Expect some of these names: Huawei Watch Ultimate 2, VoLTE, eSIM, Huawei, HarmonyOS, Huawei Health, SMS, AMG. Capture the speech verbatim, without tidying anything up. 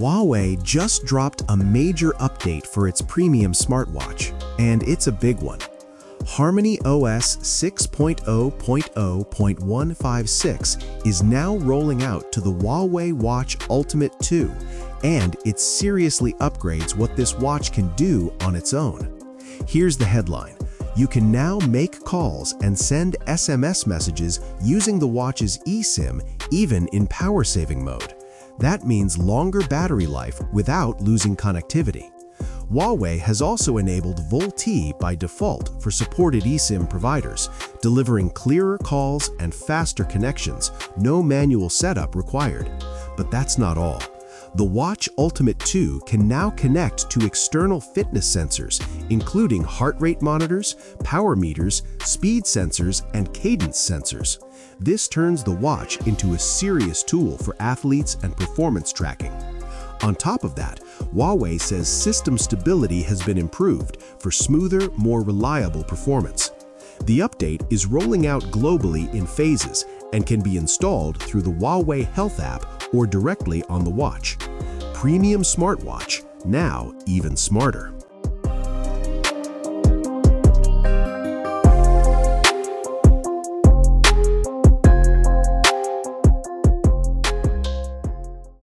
Huawei just dropped a major update for its premium smartwatch, and it's a big one. HarmonyOS six point zero point zero point one five six is now rolling out to the Huawei Watch Ultimate two, and it seriously upgrades what this watch can do on its own. Here's the headline. You can now make calls and send S M S messages using the watch's eSIM even in power-saving mode. That means longer battery life without losing connectivity. Huawei has also enabled VoLTE by default for supported eSIM providers, delivering clearer calls and faster connections, no manual setup required. But that's not all. The Watch Ultimate two can now connect to external fitness sensors, including heart rate monitors, power meters, speed sensors, and cadence sensors. This turns the watch into a serious tool for athletes and performance tracking. On top of that, Huawei says system stability has been improved for smoother, more reliable performance. The update is rolling out globally in phases and can be installed through the Huawei Health app or directly on the watch. Premium smartwatch, now even smarter.